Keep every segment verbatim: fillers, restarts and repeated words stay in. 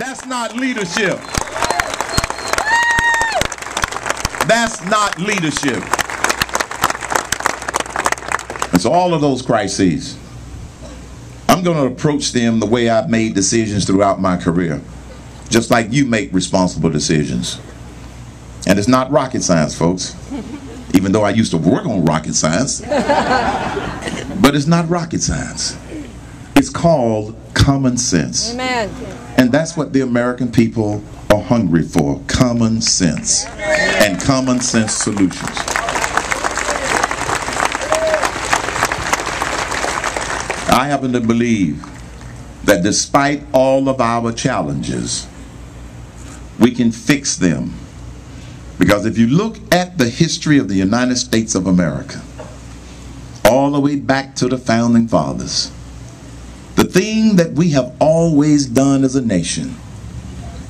That's not leadership. That's not leadership. It's all of those crises. I'm going to approach them the way I've made decisions throughout my career, just like you make responsible decisions. And it's not rocket science, folks, even though I used to work on rocket science. But it's not rocket science. It's called common sense. Amen. And that's what the American people are hungry for, common sense and common sense solutions. I happen to believe that despite all of our challenges, we can fix them. Because if you look at the history of the United States of America, all the way back to the Founding Fathers, the thing that we have always done as a nation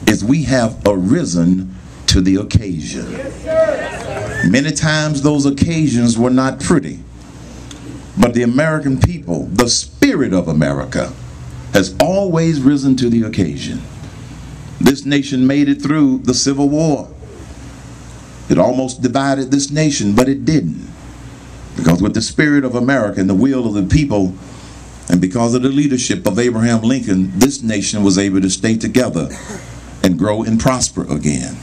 is we have arisen to the occasion. Yes, sir. Yes, sir. Many times those occasions were not pretty, but the American people, the spirit of America, has always risen to the occasion. This nation made it through the Civil War. It almost divided this nation, but it didn't. Because with the spirit of America and the will of the people, and because of the leadership of Abraham Lincoln, this nation was able to stay together and grow and prosper again.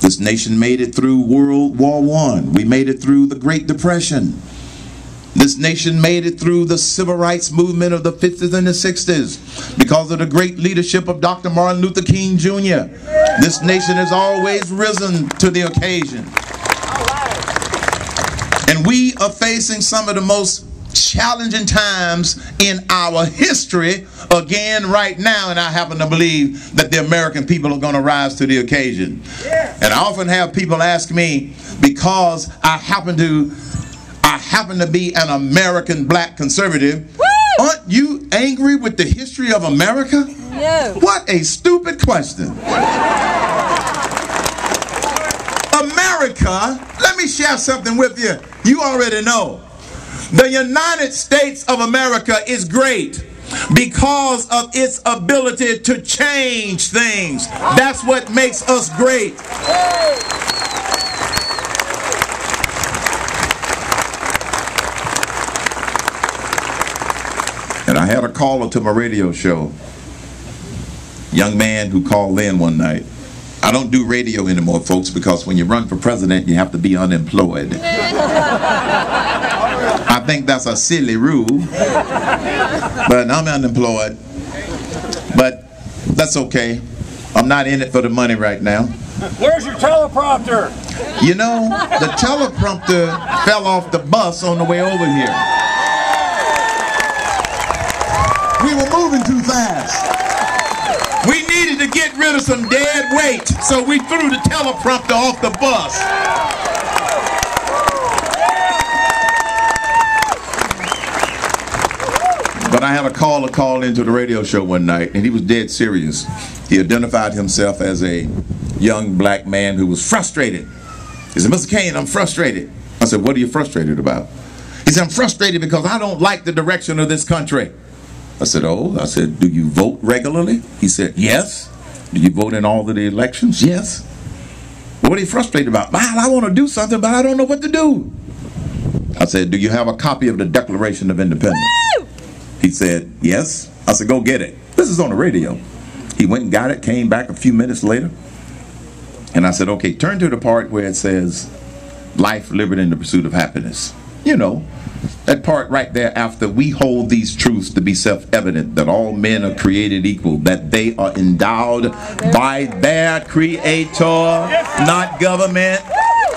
This nation made it through World War One. We made it through the Great Depression. This nation made it through the civil rights movement of the fifties and the sixties because of the great leadership of Doctor Martin Luther King, Junior This nation has always risen to the occasion. And we are facing some of the most challenging times in our history again right now, and I happen to believe that the American people are going to rise to the occasion. Yes. And I often have people ask me, because I happen to I happen to be an American black conservative, woo! Aren't you angry with the history of America? No. What a stupid question. America, let me share something with you. You already know. The United States of America is great because of its ability to change things. That's what makes us great. And I had a caller to my radio show, young man who called in one night. I don't do radio anymore, folks, because when you run for president, you have to be unemployed. I think that's a silly rule, but I'm unemployed, but that's okay. I'm not in it for the money right now. Where's your teleprompter? You know, the teleprompter fell off the bus on the way over here. We were moving too fast. We needed to get rid of some dead weight, so we threw the teleprompter off the bus. But I had a caller call into the radio show one night, and he was dead serious. He identified himself as a young black man who was frustrated. He said, "Mister Kane, I'm frustrated." I said, "What are you frustrated about?" He said, "I'm frustrated because I don't like the direction of this country." I said, "Oh," I said, "do you vote regularly?" He said, "Yes." "Do you vote in all of the elections?" "Yes." "What are you frustrated about?" "Well, I want to do something, but I don't know what to do." I said, "Do you have a copy of the Declaration of Independence?" Woo! He said, "Yes." I said, "Go get it." This is on the radio. He went and got it, came back a few minutes later. And I said, "Okay, turn to the part where it says, life, liberty, and the pursuit of happiness." You know, that part right there after, "We hold these truths to be self-evident, that all men are created equal, that they are endowed by their creator," not government,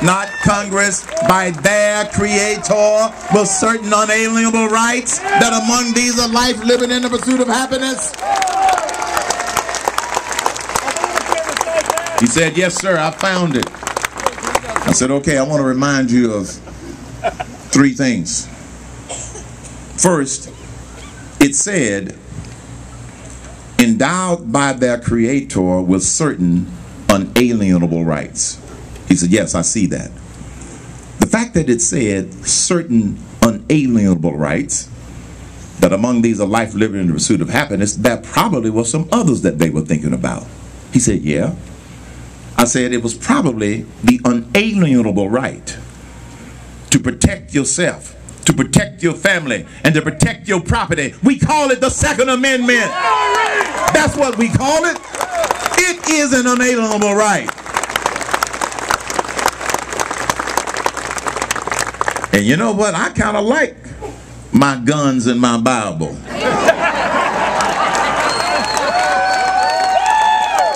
not Congress, "by their creator, with certain unalienable rights, that among these are life, liberty, and the pursuit of happiness." He said, "Yes, sir, I found it." I said, "Okay, I want to remind you of three things. First, it said, endowed by their creator with certain unalienable rights." He said, "Yes, I see that." The fact that it said certain unalienable rights that among these are life, liberty, and the pursuit of happiness, there probably were some others that they were thinking about. He said, yeah. I said, it was probably the unalienable right to protect yourself, to protect your family, and to protect your property. We call it the Second Amendment. That's what we call it. It is an unalienable right. And you know what? I kind of like my guns and my Bible.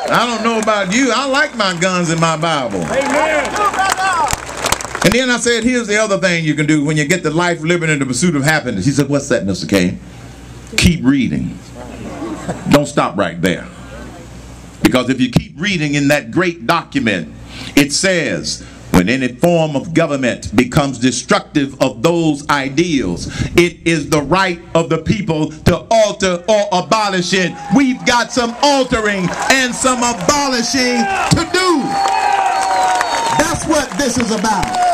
I don't know about you. I like my guns and my Bible. Amen. And then I said, here's the other thing you can do when you get to life, liberty, and the pursuit of happiness. He said, what's that, Mister King? Keep reading. Don't stop right there. Because if you keep reading in that great document, it says, when any form of government becomes destructive of those ideals, it is the right of the people to alter or abolish it. We've got some altering and some abolishing to do. That's what this is about.